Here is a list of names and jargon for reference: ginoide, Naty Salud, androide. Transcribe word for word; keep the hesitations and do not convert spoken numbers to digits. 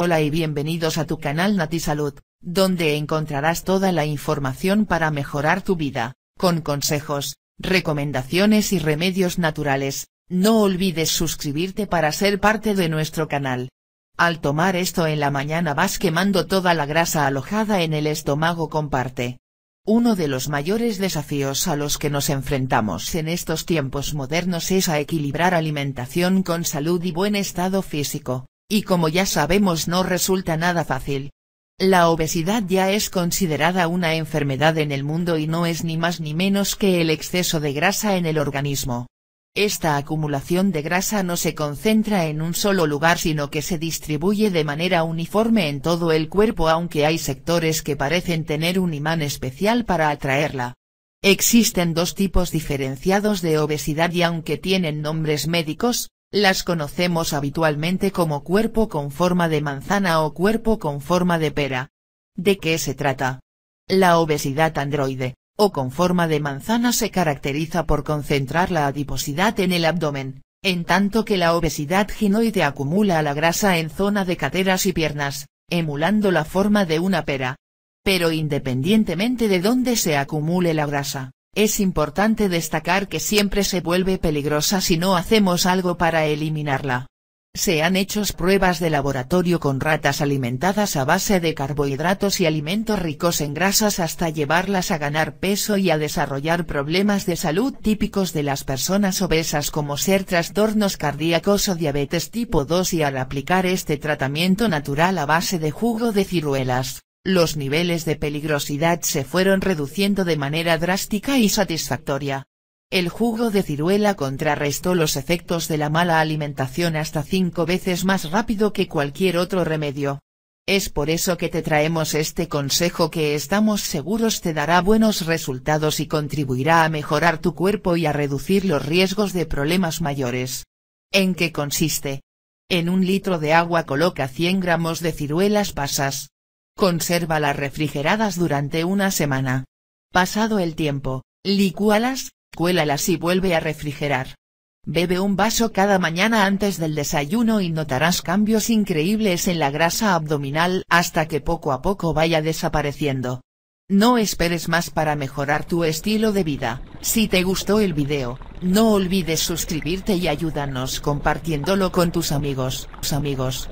Hola y bienvenidos a tu canal Naty Salud, donde encontrarás toda la información para mejorar tu vida, con consejos, recomendaciones y remedios naturales. No olvides suscribirte para ser parte de nuestro canal. Al tomar esto en la mañana vas quemando toda la grasa alojada en el estómago. Comparte. Uno de los mayores desafíos a los que nos enfrentamos en estos tiempos modernos es a equilibrar alimentación con salud y buen estado físico. Y como ya sabemos, no resulta nada fácil. La obesidad ya es considerada una enfermedad en el mundo y no es ni más ni menos que el exceso de grasa en el organismo. Esta acumulación de grasa no se concentra en un solo lugar, sino que se distribuye de manera uniforme en todo el cuerpo, aunque hay sectores que parecen tener un imán especial para atraerla. Existen dos tipos diferenciados de obesidad y aunque tienen nombres médicos, las conocemos habitualmente como cuerpo con forma de manzana o cuerpo con forma de pera. ¿De qué se trata? La obesidad androide, o con forma de manzana, se caracteriza por concentrar la adiposidad en el abdomen, en tanto que la obesidad ginoide acumula la grasa en zona de caderas y piernas, emulando la forma de una pera. Pero independientemente de dónde se acumule la grasa, es importante destacar que siempre se vuelve peligrosa si no hacemos algo para eliminarla. Se han hecho pruebas de laboratorio con ratas alimentadas a base de carbohidratos y alimentos ricos en grasas hasta llevarlas a ganar peso y a desarrollar problemas de salud típicos de las personas obesas, como ser trastornos cardíacos o diabetes tipo dos, y al aplicar este tratamiento natural a base de jugo de ciruelas, los niveles de peligrosidad se fueron reduciendo de manera drástica y satisfactoria. El jugo de ciruela contrarrestó los efectos de la mala alimentación hasta cinco veces más rápido que cualquier otro remedio. Es por eso que te traemos este consejo que estamos seguros te dará buenos resultados y contribuirá a mejorar tu cuerpo y a reducir los riesgos de problemas mayores. ¿En qué consiste? En un litro de agua coloca cien gramos de ciruelas pasas. Consérvalas refrigeradas durante una semana. Pasado el tiempo, licúalas, cuélalas y vuelve a refrigerar. Bebe un vaso cada mañana antes del desayuno y notarás cambios increíbles en la grasa abdominal hasta que poco a poco vaya desapareciendo. No esperes más para mejorar tu estilo de vida. Si te gustó el video, no olvides suscribirte y ayúdanos compartiéndolo con tus amigos. amigos.